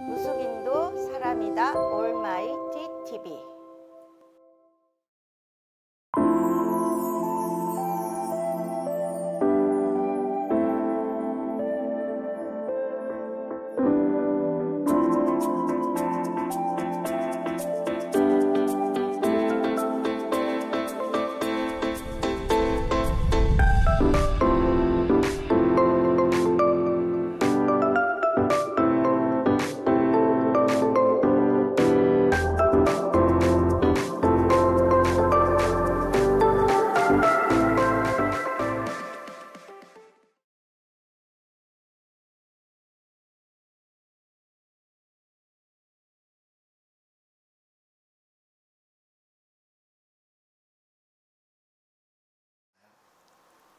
무속인도 사람이다. 올마이티TV.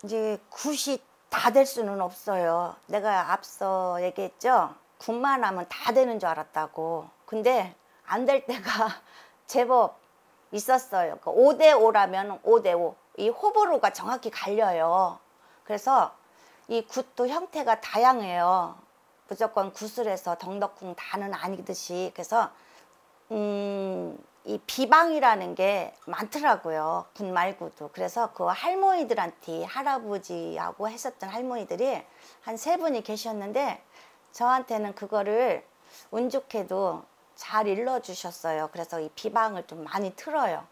이제 굿이 다 될 수는 없어요. 내가 앞서 얘기했죠. 굿만 하면 다 되는 줄 알았다고. 근데 안 될 때가 제법 있었어요. 5대5라면 5대5. 이 호불호가 정확히 갈려요. 그래서 이 굿도 형태가 다양해요. 무조건 굿을 해서 덩덕궁 다는 아니듯이. 그래서 이 비방이라는 게 많더라고요. 굿 말고도. 그래서 그 할머니들한테, 할아버지하고 했었던 할머니들이 한 3분이 계셨는데 저한테는 그거를 운 좋게도 잘 일러주셨어요. 그래서 이 비방을 좀 많이 틀어요.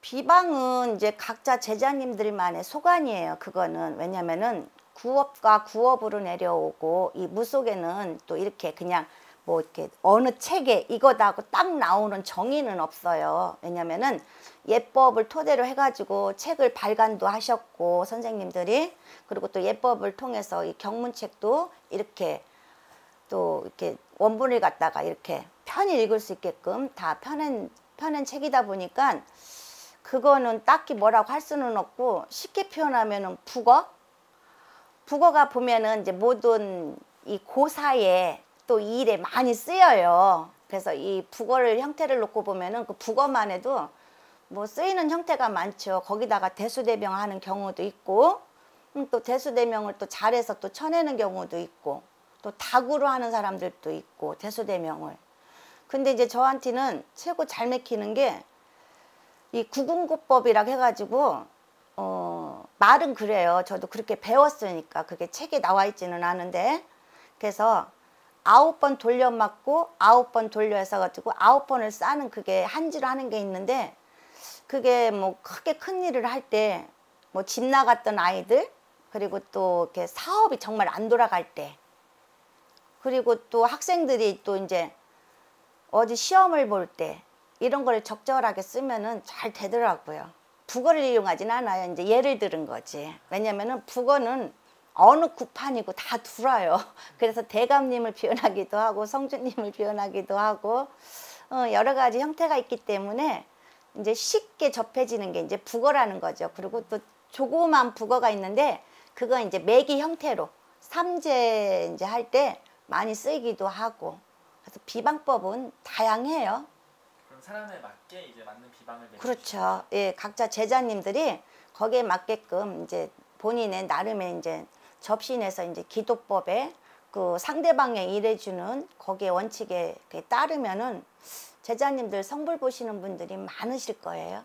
비방은 이제 각자 제자님들만의 소관이에요. 그거는 왜냐면은 구업과 구업으로 내려오고, 이 무속에는 또 이렇게 그냥 뭐 이렇게 어느 책에 이거다 하고 딱 나오는 정의는 없어요. 왜냐면은 예법을 토대로 해가지고 책을 발간도 하셨고 선생님들이, 그리고 또 예법을 통해서 이 경문책도 이렇게 또 이렇게 원본을 갖다가 이렇게 편히 읽을 수 있게끔 다 펴낸 책이다 보니까 그거는 딱히 뭐라고 할 수는 없고, 쉽게 표현하면은 북어가 보면은 이제 모든 이 고사에 또 이 일에 많이 쓰여요. 그래서 이 북어를 형태를 놓고 보면은 그 북어만 해도 뭐 쓰이는 형태가 많죠. 거기다가 대수대명 하는 경우도 있고, 또 대수대명을 또 잘해서 또 쳐내는 경우도 있고, 또 닭으로 하는 사람들도 있고, 대수대명을. 근데 이제 저한테는 최고 잘 맥히는 게 이 구궁고법이라고 해가지고, 말은 그래요. 저도 그렇게 배웠으니까. 그게 책에 나와 있지는 않은데. 그래서 9번 돌려 맞고 9번 돌려 해가지고 9번을 싸는, 그게 한지로 하는 게 있는데, 그게 뭐 크게 큰 일을 할 때, 뭐 집 나갔던 아이들, 그리고 또 이렇게 사업이 정말 안 돌아갈 때, 그리고 또 학생들이 또 이제 어디 시험을 볼 때, 이런 거를 적절하게 쓰면은 잘 되더라고요. 북어를 이용하진 않아요. 이제 예를 들은 거지. 왜냐면은 북어는 어느 구판이고 다 돌아요. 그래서 대감님을 표현하기도 하고 성주님을 표현하기도 하고 여러 가지 형태가 있기 때문에 이제 쉽게 접해지는 게 이제 북어라는 거죠. 그리고 또 조그만 북어가 있는데 그건 이제 매기 형태로 삼재 이제 할 때 많이 쓰이기도 하고. 그래서 비방법은 다양해요. 사람에 맞게 이제 맞는 비방을 내리죠. 그렇죠. 예, 각자 제자님들이 거기에 맞게끔 이제 본인의 나름의 이제 접신해서 이제 기도법에 그 상대방에 일해주는 거기에 원칙에 따르면은 제자님들 성불 보시는 분들이 많으실 거예요.